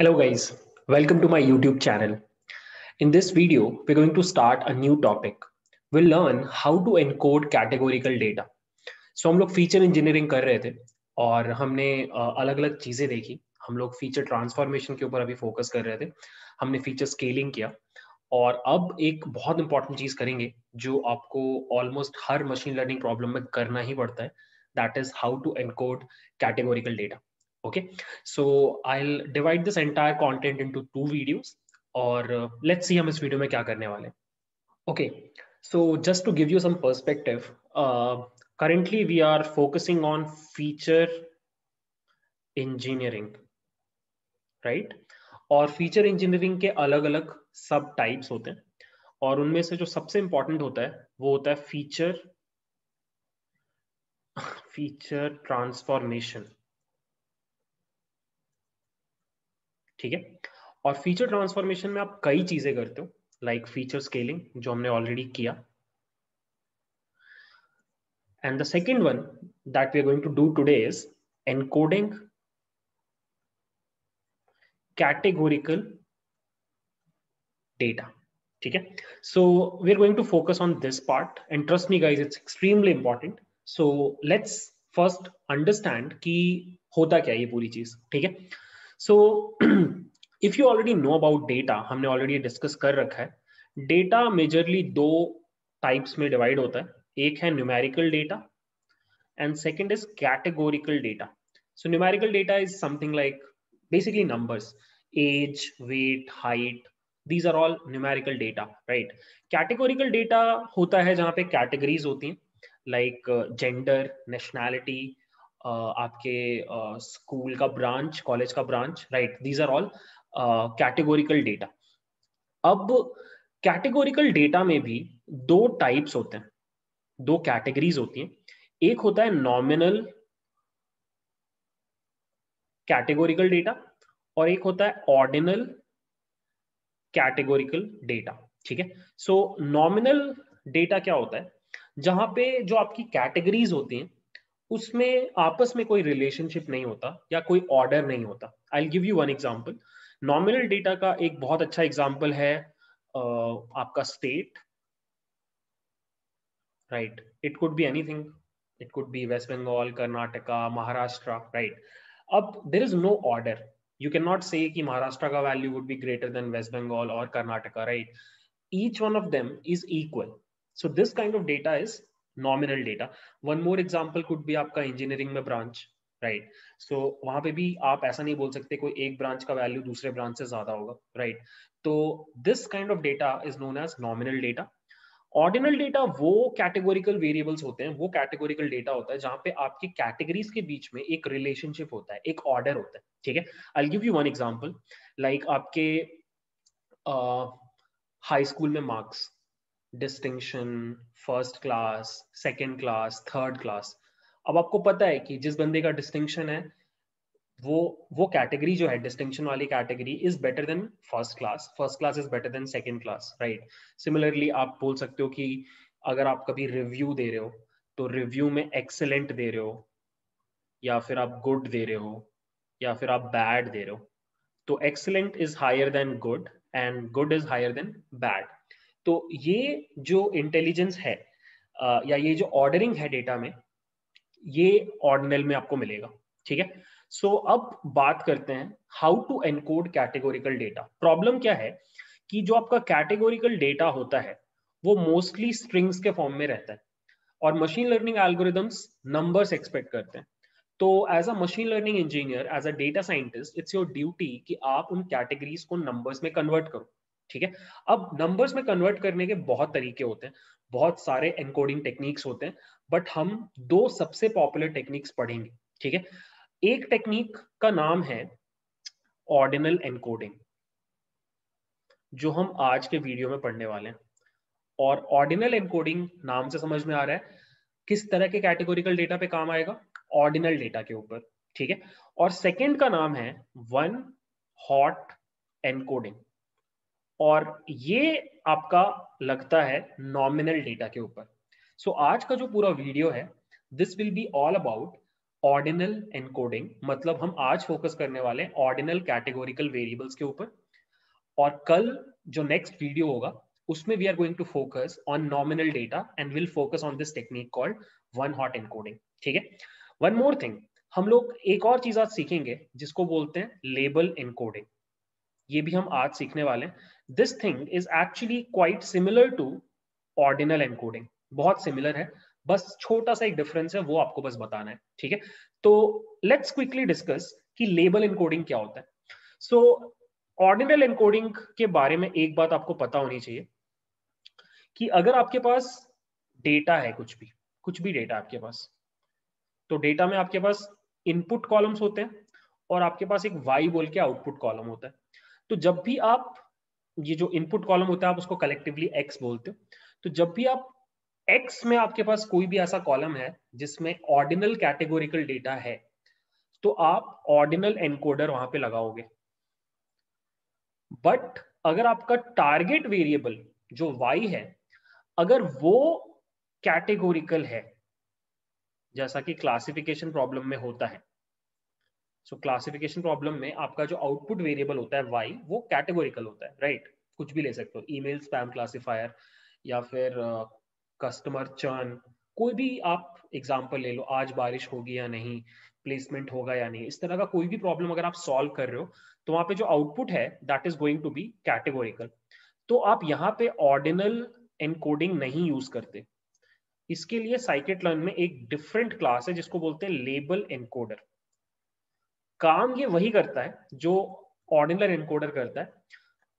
Hello guys, welcome to my YouTube channel. In this video, we're going to start a new topic. We'll learn how to encode categorical data. So हम लोग feature engineering कर रहे थे और हमने अलग-अलग चीजें देखी. हम लोग feature transformation के ऊपर अभी focus कर रहे थे. हमने feature scaling किया और अब एक बहुत important चीज करेंगे जो आपको almost हर machine learning problem में करना ही पड़ता है. That is how to encode categorical data. Okay, so I'll divide this entire content into two videos और let's see हम इस वीडियो में क्या करने वाले हैं. Okay, so just to give you some perspective, currently we are focusing on feature engineering, right? और feature engineering के अलग-अलग sub types होते हैं और उनमें से जो सबसे important होता है वो होता है feature transformation. ठीक है, और फीचर ट्रांसफॉर्मेशन में आप कई चीजें करते हो, लाइक फीचर स्केलिंग जो हमने ऑलरेडी किया, and the second one that we are going to do today is encoding categorical data. ठीक है, so we are going to focus on this part and trust me guys, it's extremely important. So let's first understand कि होता क्या ये पूरी चीज. ठीक है, so if you already know about data, हमने already discuss कर रखा है. data majorly दो types में divide होता है, एक है numerical data and second is categorical data. so numerical data is something like basically numbers, age, weight, height, these are all numerical data, right? categorical data होता है जहाँ पे categories होती हैं like gender, nationality, आपके स्कूल का branch, college का branch, right? These are all categorical data. अब कैटेगोरिकल डेटा में भी दो टाइप्स होते हैं, दो कैटेगरीज होती हैं. एक होता है नॉमिनल कैटेगोरिकल डेटा और एक होता है ऑर्डिनल कैटेगोरिकल डेटा. ठीक है, सो नॉमिनल डेटा क्या होता है, जहां पे जो आपकी कैटेगरीज होती हैं उसमें आपस में कोई रिलेशनशिप नहीं होता या कोई ऑर्डर नहीं होता. I will give you one example. Nominal data का एक बहुत अच्छा एग्जांपल है आपका state, right? It could be anything, it could be West Bengal, Karnataka, Maharashtra, right? अब there is no order, you can not say कि महाराष्ट्र का value would be greater than West Bengal और Karnataka, right? Each one of them is equal. So this kind of data is nominal data. One more example could भी आपका engineering में branch, right? सो वहां पे भी आप ऐसा नहीं बोल सकते कोई एक ब्रांच का वैल्यू दूसरे ब्रांच से ज्यादा होगा, राइट? तो this kind of data is known as nominal data. Ordinal data वो कैटेगोरिकल वेरिएबल्स होते हैं, वो कैटेगोरिकल डेटा होता है जहाँ पे आपकी कैटेगरीज के बीच में एक रिलेशनशिप होता है, एक ऑर्डर होता है. ठीक है, I will give you one example, like आपके हाई स्कूल में marks, distinction, first class, second class, third class. अब आपको पता है कि जिस बंदे का डिस्टिंक्शन है वो कैटेगरी जो है, डिस्टिंक्शन वाली category is better than first class, first class is better than second class, right? Similarly आप बोल सकते हो कि अगर आप कभी रिव्यू दे रहे हो तो रिव्यू में एक्सेलेंट दे रहे हो या फिर आप गुड दे रहे हो या फिर आप बैड दे रहे हो, तो excellent is higher than good and good is higher than bad. तो ये जो इंटेलिजेंस है या ये जो ऑर्डरिंग है डेटा में, ये ऑर्डिनल में आपको मिलेगा. ठीक है, सो अब बात करते हैं how to encode categorical data. Problem क्या है कि जो आपका कैटेगोरिकल डेटा होता है वो मोस्टली स्ट्रिंग्स के फॉर्म में रहता है और machine learning algorithms numbers expect करते हैं. तो as a machine learning engineer, as a data scientist, it's your duty कि आप उन कैटेगरीज को नंबर्स में कन्वर्ट करो. ठीक है, अब नंबर्स में कन्वर्ट करने के बहुत तरीके होते हैं, बहुत सारे एनकोडिंग टेक्निक्स होते हैं, बट हम दो सबसे पॉपुलर टेक्निक्स पढ़ेंगे. ठीक है, एक टेक्निक का नाम है ऑर्डिनल एनकोडिंग, जो हम आज के वीडियो में पढ़ने वाले हैं. और ऑर्डिनल एनकोडिंग नाम से समझ में आ रहा है किस तरह के कैटेगोरिकल डेटा पे काम आएगा, ऑर्डिनल डेटा के ऊपर. ठीक है, और सेकेंड का नाम है वन हॉट एनकोडिंग, और ये आपका लगता है नॉमिनल डेटा के ऊपर. सो आज का जो पूरा वीडियो है, this will be all about ordinal encoding, मतलब हम आज फोकस करने वाले हैं ऑर्डिनल कैटेगोरिकल वेरिएबल्स के ऊपर, और कल जो नेक्स्ट वीडियो होगा उसमें we are going to focus on nominal data and will focus on this technique called one hot encoding. ठीक है, वन मोर थिंग, हम लोग एक और चीज आज सीखेंगे जिसको बोलते हैं लेबल एनकोडिंग। ये भी हम आज सीखने वाले हैं। This thing is actually quite similar to ordinal encoding, बहुत सिमिलर है, बस छोटा सा एक डिफरेंस है, वो आपको बस बताना है। ठीक है, तो लेट्स क्विकली डिस्कस कि लेबल एनकोडिंग क्या होता है। सो ऑर्डिनल एनकोडिंग के बारे में एक बात आपको पता होनी चाहिए कि अगर आपके पास डेटा है, कुछ भी डेटा आपके पास, तो डेटा में आपके पास इनपुट कॉलम्स होते हैं और आपके पास एक वाई बोल के आउटपुट कॉलम होता है। तो जब भी आप ये जो इनपुट कॉलम होता है आप उसको कलेक्टिवली एक्स बोलते हो, तो जब भी आप एक्स में आपके पास कोई भी ऐसा कॉलम है जिसमें ऑर्डिनल कैटेगोरिकल डेटा है, तो आप ऑर्डिनल एनकोडर वहां पे लगाओगे। बट अगर आपका टारगेट वेरिएबल जो वाई है, अगर वो कैटेगोरिकल है, जैसा कि क्लासिफिकेशन प्रॉब्लम में होता है, सो क्लासिफिकेशन प्रॉब्लम में आपका जो आउटपुट वेरिएबल होता है वाई, वो कैटेगोरिकल होता है, राइट? कुछ भी ले सकते हो, ईमेल स्पैम क्लासिफायर या फिर कस्टमर चर्न, कोई भी आप एग्जांपल ले लो, आज बारिश होगी या नहीं, प्लेसमेंट होगा या नहीं, इस तरह का कोई भी प्रॉब्लम अगर आप सॉल्व कर रहे हो, तो वहां पे जो आउटपुट है that is going to be categorical. तो आप यहाँ पे ऑर्डिनल एनकोडिंग नहीं यूज करते, इसके लिए scikit-learn में एक डिफरेंट क्लास है जिसको बोलते हैं लेबल एनकोडर। काम ये वही करता है जो ऑर्डिनल एनकोडर करता है,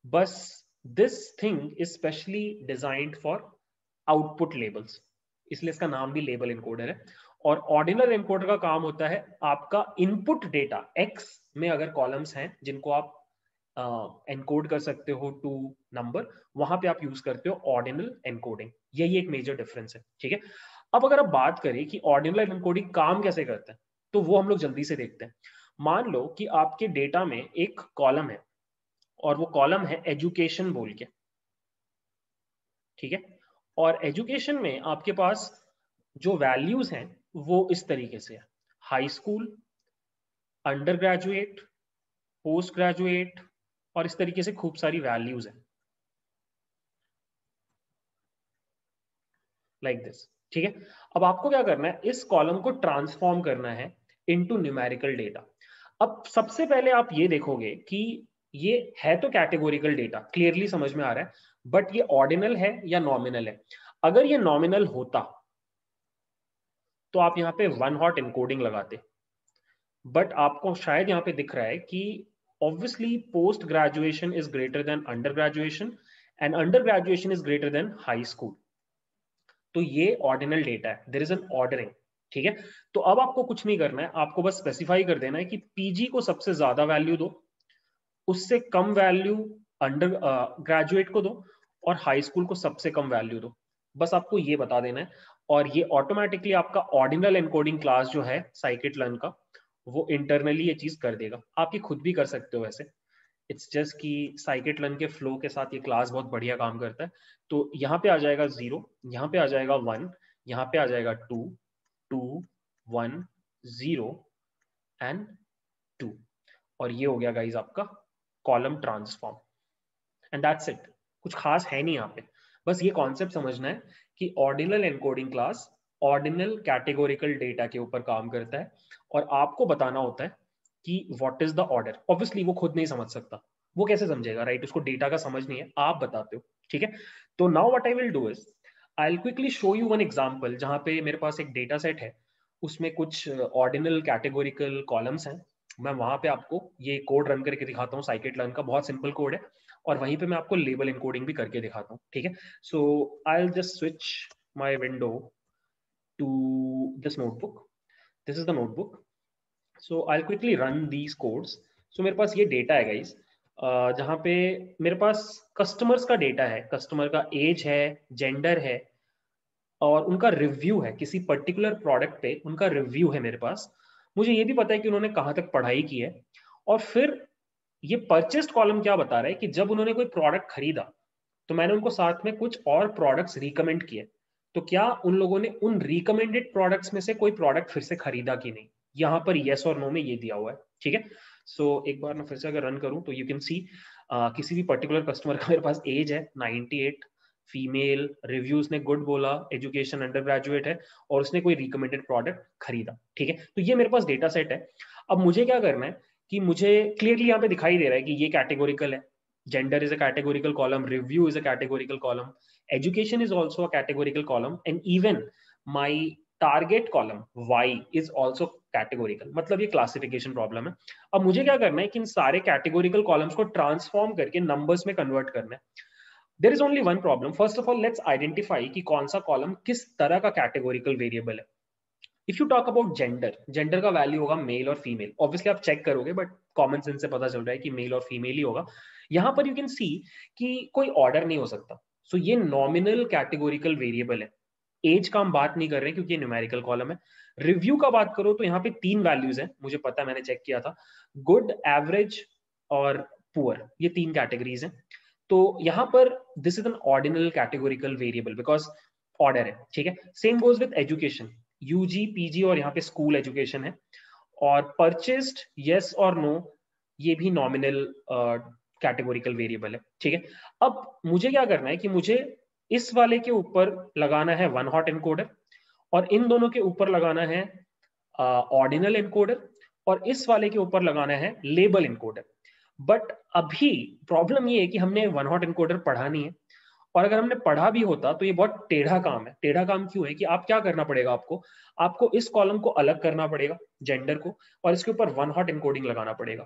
बस this thing is specially designed for output labels, इसलिए इसका नाम भी लेबल एनकोडर है। और ऑर्डिनल एनकोडर का काम होता है आपका इनपुट डेटा एक्स में अगर कॉलम्स हैं जिनको आप एनकोड कर सकते हो टू नंबर, वहां पे आप यूज करते हो ऑर्डिनल एनकोडिंग। यही एक मेजर डिफरेंस है। ठीक है, अब अगर आप बात करें कि ऑर्डिनल एनकोडिंग काम कैसे करता है, तो वो हम लोग जल्दी से देखते हैं। मान लो कि आपके डेटा में एक कॉलम है और वो कॉलम है एजुकेशन बोल के, ठीक है, और एजुकेशन में आपके पास जो वैल्यूज हैं वो इस तरीके से है, high school, undergraduate, postgraduate, और इस तरीके से खूब सारी वैल्यूज हैं लाइक दिस। ठीक है, अब आपको क्या करना है, इस कॉलम को ट्रांसफॉर्म करना है इनटू न्यूमेरिकल डेटा। अब सबसे पहले आप ये देखोगे कि ये है तो कैटेगोरिकल डेटा, क्लियरली समझ में आ रहा है, बट ये ऑर्डिनल है या नॉमिनल है। अगर ये नॉमिनल होता तो आप यहाँ पे वन हॉट एनकोडिंग लगाते, बट आपको शायद यहाँ पे दिख रहा है कि obviously post graduation is greater than under graduation and under graduation is greater than high school, तो ये ऑर्डिनल डेटा है, देयर इज एन ऑर्डरिंग। ठीक है, तो अब आपको कुछ नहीं करना है, आपको बस स्पेसिफाई कर देना है कि पीजी को सबसे ज्यादा वैल्यू दो, उससे कम वैल्यू अंडर ग्रेजुएट को दो और हाई स्कूल को सबसे कम वैल्यू दो, बस आपको ये बता देना है, और ये ऑटोमेटिकली आपका ऑर्डिनल एनकोडिंग क्लास जो है scikit-learn का, वो इंटरनली ये चीज कर देगा। आप ये खुद भी कर सकते हो वैसे, इट्स जस्ट कि scikit-learn के फ्लो के साथ ये क्लास बहुत बढ़िया काम करता है। तो यहाँ पे आ जाएगा 0, यहाँ पे आ जाएगा 1, यहाँ पे आ जाएगा 2, 2, 1, 0 एंड 2, और ये हो गया गाइज आपका column transform, and that's it. कुछ खास है नहीं यहाँ पे, बस ये कॉन्सेप्ट समझना है कि ordinal encoding class ordinal categorical data के ऊपर काम करता है, और आपको बताना होता है कि what is the order. Obviously वो खुद नहीं समझ सकता, वो कैसे समझेगा, राइट? उसको डेटा का समझ नहीं है, आप बताते हो। ठीक है, तो now what I will do is I will quickly show you one example जहां पे मेरे पास एक डेटा सेट है, उसमें कुछ ऑर्डिनल कैटेगोरिकल कॉलम्स हैं, मैं वहां पे आपको ये कोड रन करके दिखाता हूँ। scikit-learn का बहुत सिंपल कोड है, और वहीं पे मैं आपको लेबल एनकोडिंग भी करके दिखाता हूँ। ठीक है, so I will just switch my window to this notebook, this is the notebook, so I will quickly run these codes. So मेरे पास ये डेटा है गाइज, जहाँ पे मेरे पास कस्टमर्स का डेटा है, कस्टमर का एज है, जेंडर है, और उनका रिव्यू है, किसी पर्टिकुलर प्रोडक्ट पे उनका रिव्यू है मेरे पास। मुझे ये भी पता है कि उन्होंने कहाँ तक पढ़ाई की है, और फिर ये परचेस्ड कॉलम क्या बता रहा है कि जब उन्होंने कोई प्रोडक्ट खरीदा तो मैंने उनको साथ में कुछ और प्रोडक्ट्स रिकमेंड किए, तो क्या उन लोगों ने उन रिकमेंडेड प्रोडक्ट्स में से कोई प्रोडक्ट फिर से खरीदा कि नहीं। यहाँ पर येस और नो में ये दिया हुआ है, ठीक है। सो एक बार मैं फिर से अगर रन करूँ तो यू कैन सी किसी भी पर्टिकुलर कस्टमर का मेरे पास एज है 98, फीमेल, रिव्यूज ने गुड बोला, एजुकेशन अंडर ग्रेजुएट है और उसने कोई रिकमेंडेड प्रोडक्ट खरीदा, ठीक है। तो ये मेरे पास डेटा सेट है। अब मुझे क्या करना है कि मुझे क्लियरली यहाँ पे दिखाई दे रहा है कि ये कैटेगोरिकल है, gender is a categorical column, review is a categorical column, education is also a categorical column and even my target column Y is also categorical. मतलब ये क्लासिफिकेशन प्रॉब्लम है। अब मुझे क्या करना है कि इन सारे कैटेगोरिकल कॉलम्स को ट्रांसफॉर्म करके नंबर्स में कन्वर्ट करना है। There is only one problem. First of all, let's identify कि कौन सा कॉलम किस तरह का कैटेगोरिकल वेरिएबल है। If you talk about gender, gender का वैल्यू होगा मेल और फीमेल। Obviously आप चेक करोगे बट कॉमन सेंस से पता चल रहा है कि मेल और फीमेल ही होगा। यहाँ पर यू कैन सी कि कोई ऑर्डर नहीं हो सकता। सो ये नॉमिनल कैटेगोरिकल वेरिएबल है। एज का हम बात नहीं कर रहे क्योंकि ये न्यूमेरिकल कॉलम है। रिव्यू का बात करो तो यहाँ पे 3 वैल्यूज है, मुझे पता है, मैंने चेक किया था, गुड, एवरेज और पुअर, ये 3 कैटेगरीज है। तो यहाँ पर this is an ordinal categorical variable because order है, ठीक है। Same goes with education, UG, PG और यहाँ पे स्कूल एजुकेशन है। और परचेस्ड, यस और नो, ये भी नॉमिनल कैटेगोरिकल वेरिएबल है, ठीक है। अब मुझे क्या करना है कि मुझे इस वाले के ऊपर लगाना है वन हॉट एनकोडर और इन दोनों के ऊपर लगाना है ऑर्डिनल एनकोडर और इस वाले के ऊपर लगाना है लेबल एनकोडर। बट अभी प्रॉब्लम ये है कि हमने वन हॉट एनकोडर पढ़ा नहीं है और अगर हमने पढ़ा भी होता तो ये बहुत टेढ़ा काम है। टेढ़ा काम क्यों है कि आप क्या करना पड़ेगा, आपको इस कॉलम को अलग करना पड़ेगा, जेंडर को, और इसके ऊपर वन हॉट एनकोडिंग लगाना पड़ेगा।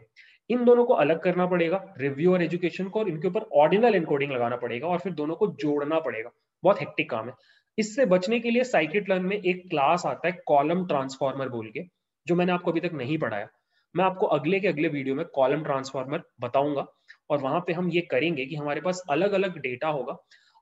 इन दोनों को अलग करना पड़ेगा, रिव्यू और एजुकेशन को, और इनके ऊपर ऑर्डिनल एनकोडिंग लगाना पड़ेगा और फिर दोनों को जोड़ना पड़ेगा। बहुत हेक्टिक काम है। इससे बचने के लिए scikit-learn में एक क्लास आता है कॉलम ट्रांसफॉर्मर बोल के, जो मैंने आपको अभी तक नहीं पढ़ाया। मैं आपको अगले के अगले वीडियो में कॉलम ट्रांसफॉर्मर बताऊंगा और वहां पे हम ये करेंगे कि हमारे पास अलग अलग डेटा होगा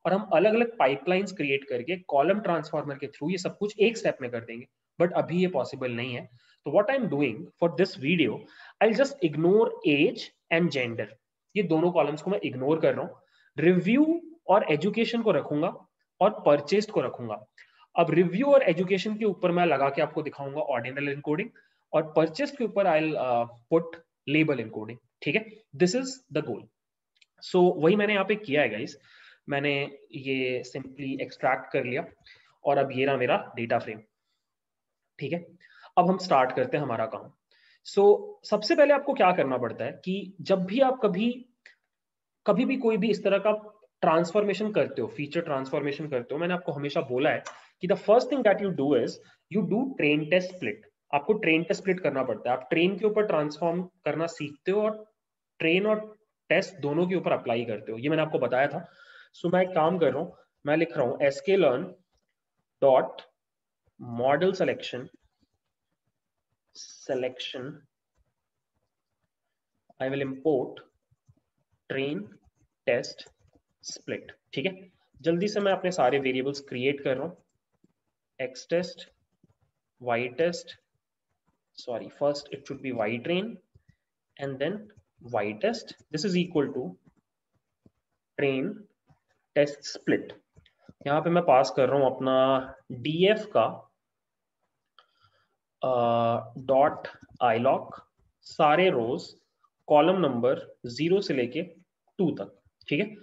और हम अलग अलग पाइपलाइंस क्रिएट करके कॉलम ट्रांसफॉर्मर के थ्रू ये सब कुछ एक स्टेप में कर देंगे। बट अभी ये पॉसिबल नहीं है। तो what I am doing for this video, I will just ignore age and gender, ये दोनों कॉलम्स को मैं इग्नोर कर रहा हूँ। रिव्यू और एजुकेशन को रखूंगा और परचेस्ड को रखूंगा। अब रिव्यू और एजुकेशन के ऊपर मैं लगा के आपको दिखाऊंगा ऑर्डिनल एनकोडिंग और परचेस के ऊपर आई पुट लेबल एनकोडिंग, ठीक है। This is the goal. So वही मैंने यहाँ पे किया है गाइस, मैंने ये सिंपली एक्सट्रैक्ट कर लिया और अब ये रहा मेरा डेटा फ्रेम, ठीक है। अब हम स्टार्ट करते हैं हमारा काम। सो सबसे पहले आपको क्या करना पड़ता है कि जब भी आप कभी भी कोई भी इस तरह का ट्रांसफॉर्मेशन करते हो, फीचर ट्रांसफॉर्मेशन करते हो, मैंने आपको हमेशा बोला है कि the first thing that you do is you do train test split. आपको ट्रेन पे स्प्लिट करना पड़ता है। आप ट्रेन के ऊपर ट्रांसफॉर्म करना सीखते हो और ट्रेन और टेस्ट दोनों के ऊपर अप्लाई करते हो, ये मैंने आपको बताया था। सो मैं एक काम कर रहा हूँ, मैं लिख रहा हूँ sklearn.model selection, I will import train test split, ठीक है। जल्दी से मैं अपने सारे वेरिएबल्स क्रिएट कर रहा हूँ। X test, Y test, sorry, first it should be y train and then y test. This is equal to train test split. यहाँ पे मैं पास कर रहा हूँ अपना df का dot iloc सारे रोज कॉलम नंबर 0 से लेके 2 तक, ठीक है।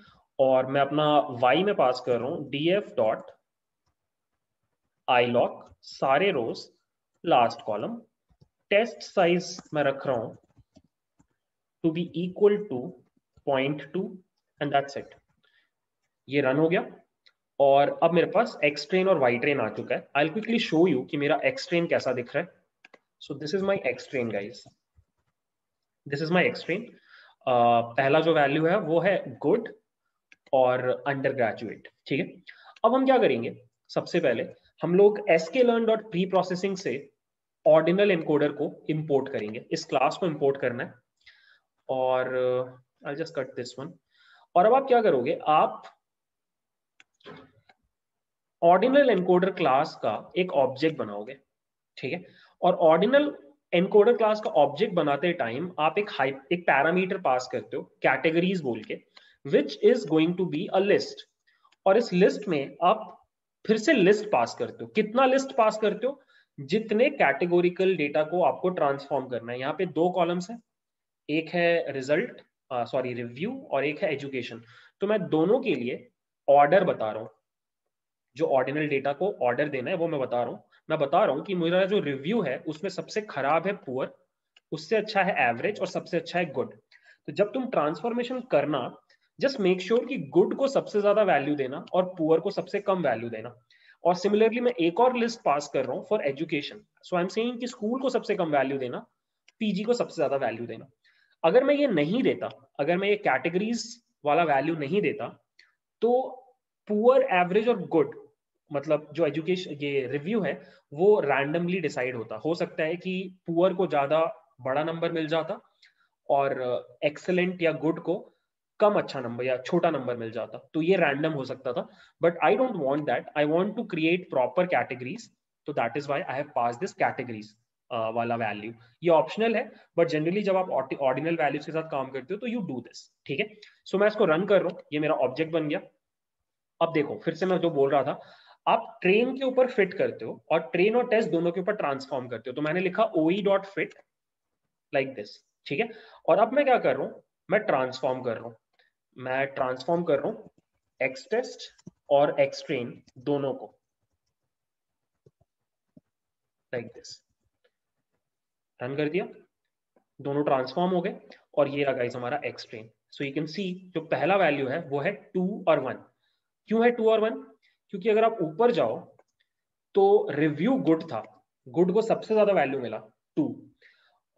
और मैं अपना y में पास कर रहा हूँ df dot iloc सारे rows last column. Test size मैं रख रहा हूं to be equal to 0.2 and that's it. ये रन हो गया और अब मेरे पास एक्स ट्रेन और वाई ट्रेन आ चुका है। I will quickly show you कि मेरा एक्स ट्रेन कैसा दिख रहा है। So this is my X train guys, this is my X train. पहला जो वैल्यू है वो है गुड और अंडर ग्रेजुएट, ठीक है। अब हम क्या करेंगे, सबसे पहले हम लोग sklearn.preprocessing से ऑर्डिनल एनकोडर को इंपोर्ट करेंगे। इस क्लास को इंपोर्ट करना है और I just cut this one. और अब आप क्या करोगे, आप ऑर्डिनल एनकोडर क्लास का एक ऑब्जेक्ट बनाओगे, ठीक है। और ऑर्डिनल एनकोडर क्लास का ऑब्जेक्ट बनाते टाइम आप एक पैरामीटर पास करते हो कैटेगरीज बोल के, which is going to be a list. और इस लिस्ट में आप फिर से लिस्ट पास करते हो। कितना लिस्ट पास करते हो, जितने कैटेगोरिकल डेटा को आपको ट्रांसफॉर्म करना है। यहाँ पे दो कॉलम्स हैं, एक है रिजल्ट सॉरी रिव्यू और एक है एजुकेशन। तो मैं दोनों के लिए ऑर्डर बता रहा हूँ, जो ऑर्डिनल डेटा को ऑर्डर देना है वो मैं बता रहा हूँ। मैं बता रहा हूँ कि मेरा जो रिव्यू है उसमें सबसे खराब है पुअर, उससे अच्छा है एवरेज और सबसे अच्छा है गुड। तो जब तुम ट्रांसफॉर्मेशन करना जस्ट मेक श्योर कि गुड को सबसे ज्यादा वैल्यू देना और पुअर को सबसे कम वैल्यू देना। और सिमिलरली मैं एक और लिस्ट पास कर रहा हूँ for education, so I am saying कि स्कूल को सबसे कम वैल्यू देना, पीजी को सबसे ज्यादा वैल्यू देना। अगर मैं ये नहीं देता, अगर मैं ये कैटेगरीज वाला वैल्यू नहीं देता तो पुअर एवरेज और गुड मतलब जो एजुकेशन ये रिव्यू है वो रैंडमली डिसाइड होता। हो सकता है कि पुअर को ज्यादा बड़ा नंबर मिल जाता और एक्सेलेंट या गुड को कम अच्छा नंबर या छोटा नंबर मिल जाता, तो ये रैंडम हो सकता था। But I don't want that, I want to create proper categories, तो that is why I have passed this categories वाला वैल्यू। ये ऑप्शनल है बट जनरली जब आप ऑर्डिनल वैल्यूज के साथ काम करते हो तो यू डू दिस। ठीक है, सो मैं इसको रन कर रहा हूँ, ये मेरा ऑब्जेक्ट बन गया। अब देखो फिर से मैं जो बोल रहा था, आप ट्रेन के ऊपर फिट करते हो और ट्रेन और टेस्ट दोनों के ऊपर ट्रांसफॉर्म करते हो। तो मैंने लिखा ओई डॉट फिट लाइक दिस। ठीक है, और अब मैं क्या कर रहा हूँ, मैं ट्रांसफॉर्म कर रहा हूँ, मैं ट्रांसफॉर्म कर रहा हूँ एक्स टेस्ट और एक्स ट्रेन दोनों को लाइक दिस। रन कर दिया, दोनों ट्रांसफॉर्म हो गए और ये रहा हमारा X train. So you can see जो पहला वैल्यू है वो है 2 और 1। क्यों है 2 और 1? क्योंकि अगर आप ऊपर जाओ तो रिव्यू गुड था, गुड को सबसे ज्यादा वैल्यू मिला 2,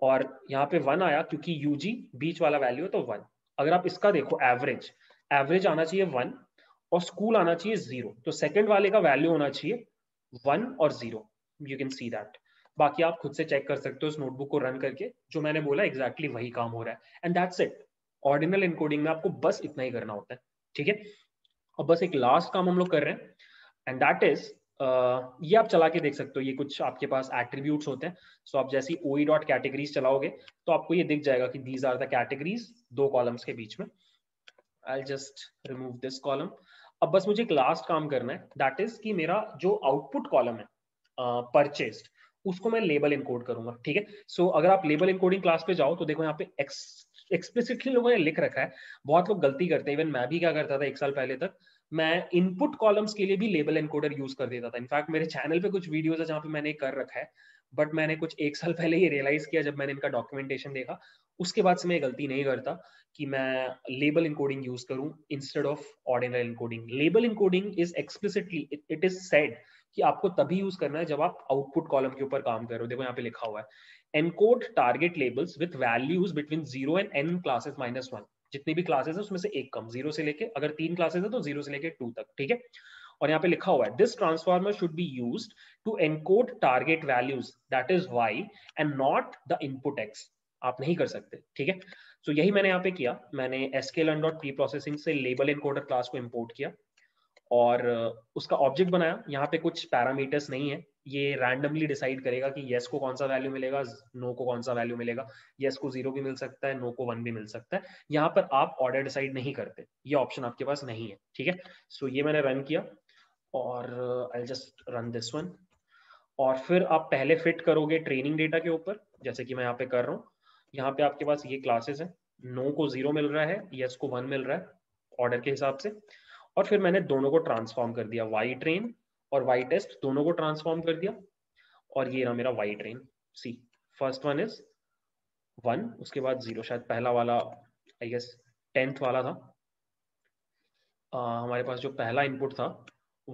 और यहाँ पे 1 आया क्योंकि यूजी बीच वाला वैल्यू है तो 1। अगर आप इसका देखो एवरेज, एवरेज आना चाहिए 1 और स्कूल आना चाहिए 0, तो सेकंड वाले का वैल्यू होना चाहिए 1 और 0। You can see that. बाकी आप खुद से चेक कर सकते हो इस नोटबुक को रन करके, जो मैंने बोला एग्जैक्टली वही काम हो रहा है। And that's it, ordinal encoding में आपको बस इतना ही करना होता है। ठीक है, और बस एक लास्ट काम हम लोग कर रहे हैं एंड दैट इज ये आप चला के देख सकते हो, ये कुछ आपके पास एट्रीब्यूट्स होते हैं। सो आप जैसे ओई डॉट कैटेगरीज चलाओगे तो आपको ये दिख जाएगा कि दीज आर द कैटेगरीज, दो कॉलम्स के बीच में। I just remove this column. अब बस मुझे एक लास्ट काम करना है, दैट इज कि मेरा जो आउटपुट कॉलम है परचेस्ड, उसको मैं लेबल इनकोड करूंगा। ठीक है, सो अगर आप लेबल इनकोडिंग क्लास पे जाओ तो देखो यहाँ पे एक्सप्लिसिटली लोगों ने लिख रखा है। बहुत लोग गलती करते हैं, इवन मैं भी क्या करता था एक साल पहले तक, मैं इनपुट कॉलम्स के लिए भी लेबल एनकोडर यूज कर देता था। इनफैक्ट मेरे चैनल पे कुछ वीडियोज है जहाँ पे मैंने कर रखा है, बट मैंने कुछ एक साल पहले ही रियलाइज किया जब मैंने इनका डॉक्यूमेंटेशन देखा। उसके बाद से मैं गलती नहीं करता कि मैं लेबल इनकोडिंग यूज करूं instead of ordinal encoding. Label encoding is explicitly, it is said कि आपको तभी यूज करना है जब आप आउटपुट कॉलम के ऊपर काम कर रहे हो। देखो यहाँ पे लिखा हुआ है encode target labels with values between 0 and n classes -1। जितनी भी क्लासेस है उसमें से एक कम, 0 से लेके, अगर 3 क्लासेस है तो 0 से लेके 2 तक। ठीक है, और यहाँ पे लिखा हुआ है this transformer should be used to encode target values, that is Y, and not the input X. आप नहीं कर सकते। ठीक है, तो यही मैंने यहाँ पे किया, मैंने sklearn.preprocessing से लेबल एनकोडर क्लास को इम्पोर्ट किया और उसका ऑब्जेक्ट बनाया। यहाँ पे कुछ पैरामीटर्स नहीं है, ये रैंडमली डिसाइड करेगा कि येस को कौन सा वैल्यू मिलेगा, नो को कौन सा वैल्यू मिलेगा। येस को 0 भी मिल सकता है, नो को 1 भी मिल सकता है। यहाँ पर आप ऑर्डर डिसाइड नहीं करते, ये ऑप्शन आपके पास नहीं है। ठीक है, सो ये मैंने रन किया और I just run this one. और फिर आप पहले फिट करोगे ट्रेनिंग डेटा के ऊपर, जैसे कि मैं यहाँ पे कर रहा हूँ। यहाँ पे आपके पास ये क्लासेस है, नो को 0 मिल रहा है, येस को 1 मिल रहा है ऑर्डर के हिसाब से। और फिर मैंने दोनों को ट्रांसफॉर्म कर दिया, वाई ट्रेन और वाई टेस्ट दोनों को ट्रांसफॉर्म कर दिया, और ये रहा मेरा Y train. See first one is 1, उसके बाद 0, शायद पहला वाला आई गेस 10th वाला था। हमारे पास जो पहला इनपुट था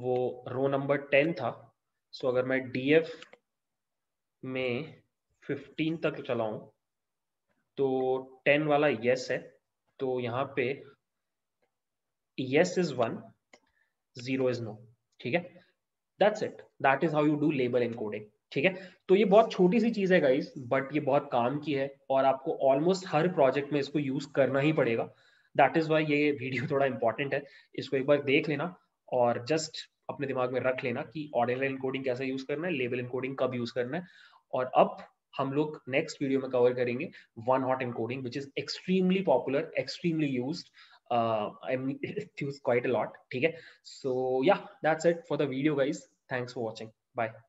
वो रो नंबर 10 था। सो अगर मैं डीएफ में 15 तक चलाऊं तो 10 वाला येस है, तो यहाँ पे yes is 1, 0 is no। ठीक है, that's it, that is how you do label encoding। ठीक है, तो ये बहुत छोटी सी चीज है गाइज, बट ये बहुत काम की है और आपको ऑलमोस्ट हर प्रोजेक्ट में इसको यूज करना ही पड़ेगा। दैट इज वाई ये वीडियो थोड़ा इंपॉर्टेंट है, इसको एक बार देख लेना और जस्ट अपने दिमाग में रख लेना कि ऑर्डिनल एनकोडिंग कैसे यूज करना है, लेबल एनकोडिंग कब यूज करना है। और अब हम लोग नेक्स्ट वीडियो में कवर करेंगे one hot encoding, which is extremely popular, extremely used. I mean, it's used quite a lot. Okay, so yeah, that's it for the video guys. Thanks for watching. Bye.